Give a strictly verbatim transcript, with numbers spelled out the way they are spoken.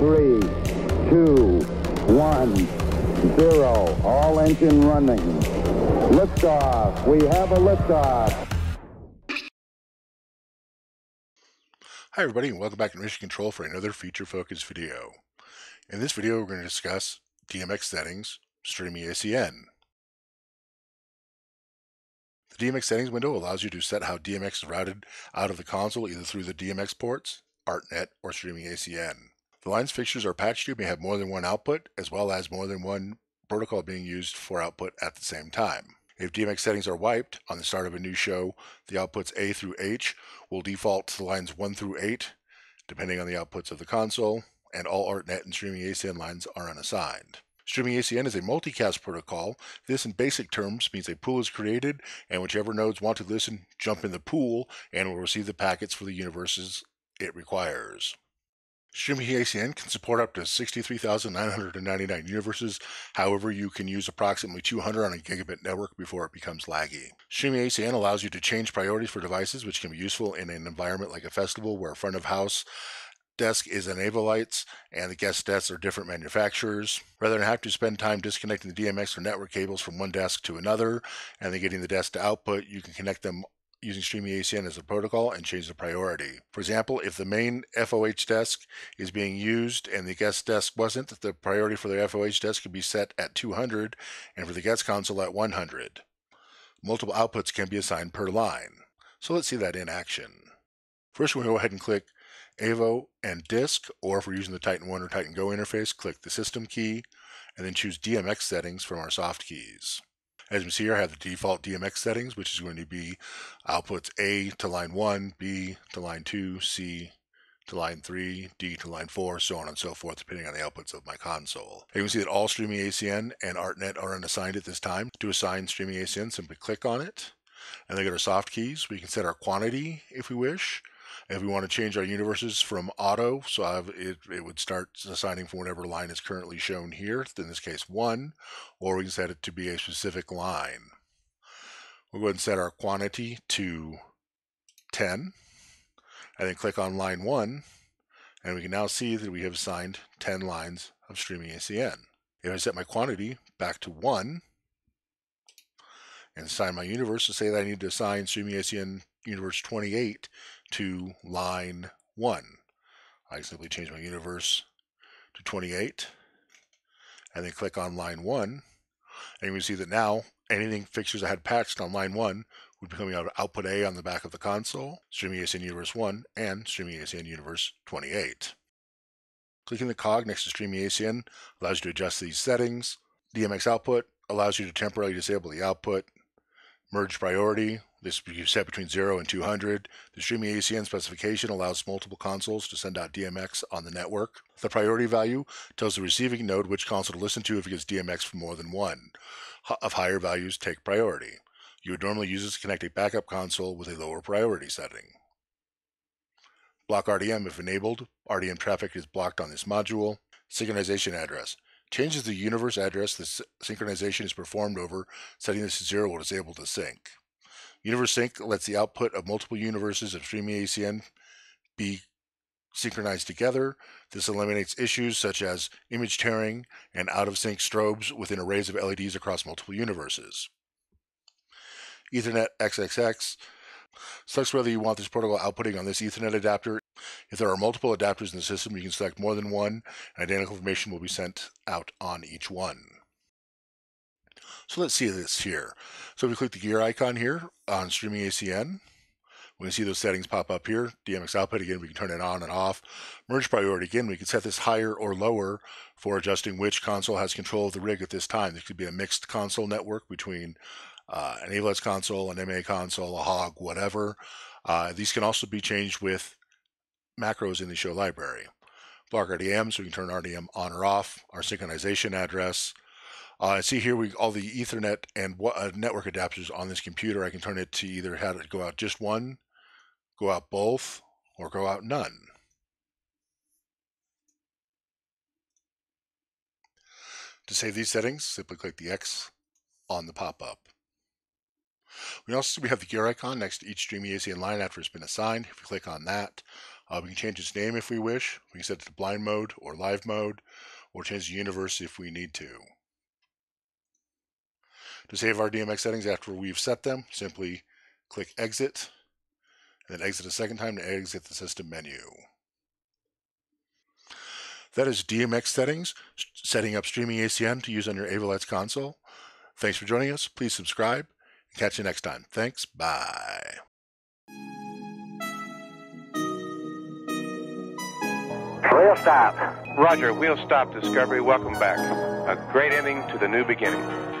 three, two, one, zero. All engine running. Liftoff. We have a liftoff. Hi everybody, and welcome back to Mission Control for another feature-focused video. In this video, we're going to discuss D M X settings, Streaming A C N. The D M X settings window allows you to set how D M X is routed out of the console, either through the D M X ports, Artnet, or Streaming A C N. The lines fixtures or patch tube may have more than one output, as well as more than one protocol being used for output at the same time. If D M X settings are wiped on the start of a new show, the outputs A through H will default to the lines one through eight, depending on the outputs of the console, and all Artnet and Streaming A C N lines are unassigned. Streaming A C N is a multicast protocol. This, in basic terms, means a pool is created, and whichever nodes want to listen jump in the pool and will receive the packets for the universes it requires. Streaming A C N can support up to sixty-three thousand nine hundred ninety-nine universes. However, you can use approximately two hundred on a gigabit network before it becomes laggy. Streaming A C N allows you to change priorities for devices, which can be useful in an environment like a festival where front of house desk is an Avolites and the guest desks are different manufacturers. Rather than have to spend time disconnecting the D M X or network cables from one desk to another and then getting the desk to output, you can connect them using Streaming A C N as a protocol and change the priority. For example, if the main F O H desk is being used and the guest desk wasn't, the priority for the F O H desk could be set at two hundred and for the guest console at one hundred. Multiple outputs can be assigned per line. So let's see that in action. First, we're going to go ahead and click Avo and Disk, or if we're using the Titan one or Titan Go interface, click the System key, and then choose D M X settings from our soft keys. As you can see here, I have the default D M X settings, which is going to be outputs A to line one, B to line two, C to line three, D to line four, so on and so forth, depending on the outputs of my console. You can see that all Streaming A C N and Artnet are unassigned at this time. To assign Streaming A C N, simply click on it, and then get our soft keys. We can set our quantity if we wish. If we want to change our universes from auto, so I've, it, it would start assigning from whatever line is currently shown here, in this case one, or we can set it to be a specific line. We'll go ahead and set our quantity to ten, and then click on line one, and we can now see that we have assigned ten lines of Streaming A C N. If I set my quantity back to one, and assign my universe, to say that I need to assign Streaming A C N universe twenty-eight to line one. I simply change my universe to twenty-eight and then click on line one, and you can see that now anything fixtures I had patched on line one would become output A on the back of the console, Streaming A C N universe one, and Streaming A C N universe twenty-eight. Clicking the cog next to Streaming A C N allows you to adjust these settings. D M X output allows you to temporarily disable the output. Merge priority, this you set between zero and two hundred. The Streaming A C N specification allows multiple consoles to send out D M X on the network. The priority value tells the receiving node which console to listen to if it gets D M X from more than one. Of higher values take priority. You would normally use this to connect a backup console with a lower priority setting. Block R D M if enabled. R D M traffic is blocked on this module. Synchronization address changes the universe address the synchronization is performed over. Setting this to zero will disable the sync. Universe sync lets the output of multiple universes of Streaming A C N be synchronized together. This eliminates issues such as image tearing and out-of-sync strobes within arrays of L E Ds across multiple universes. Ethernet triple X selects whether you want this protocol outputting on this Ethernet adapter. If there are multiple adapters in the system, you can select more than one, and identical information will be sent out on each one. So let's see this here. So if we click the gear icon here on Streaming A C N, we can see those settings pop up here. D M X output, again, we can turn it on and off. Merge priority, again, we can set this higher or lower for adjusting which console has control of the rig at this time. This could be a mixed console network between uh, an Avolites console, an M A console, a H O G, whatever. Uh, these can also be changed with macros in the show library. Block R D M, so we can turn R D M on or off. Our synchronization address. Uh, see here, we all the Ethernet and uh, network adapters on this computer. I can turn it to either have it go out just one, go out both, or go out none. To save these settings, simply click the X on the pop-up. We also see we have the gear icon next to each Streaming A C N line after it's been assigned. If you click on that, Uh, we can change its name if we wish. We can set it to blind mode or live mode, or change the universe if we need to. To save our D M X settings after we've set them, simply click exit, and then exit a second time to exit the system menu. That is D M X settings, setting up Streaming A C N to use on your Avolites console. Thanks for joining us. Please subscribe, and catch you next time. Thanks. Bye. Wheel stop. Roger, wheel stop, Discovery. Welcome back. A great ending to the new beginning.